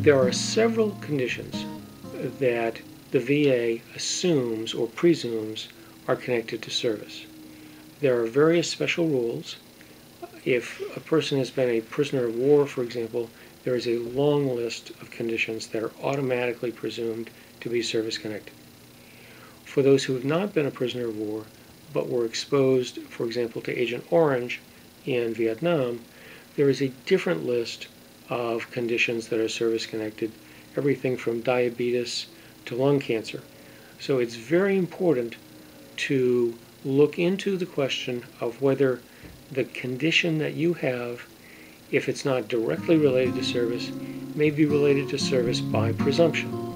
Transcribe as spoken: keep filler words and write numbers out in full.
There are several conditions that the V A assumes or presumes are connected to service. There are various special rules. If a person has been a prisoner of war, for example, there is a long list of conditions that are automatically presumed to be service-connected. For those who have not been a prisoner of war, but were exposed, for example, to Agent Orange in Vietnam, there is a different list of conditions that are service-connected, everything from diabetes to lung cancer. So it's very important to look into the question of whether the condition that you have, if it's not directly related to service, may be related to service by presumption.